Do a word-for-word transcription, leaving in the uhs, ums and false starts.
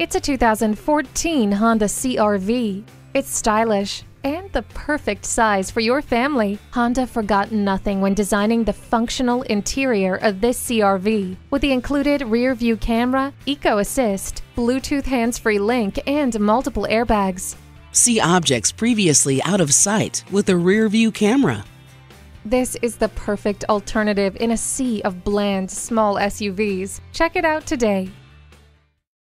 It's a two thousand fourteen Honda C R V. It's stylish and the perfect size for your family. Honda forgot nothing when designing the functional interior of this C R V with the included rear-view camera, Eco Assist, Bluetooth hands-free link, and multiple airbags. See objects previously out of sight with a rear-view camera. This is the perfect alternative in a sea of bland, small S U Vs. Check it out today.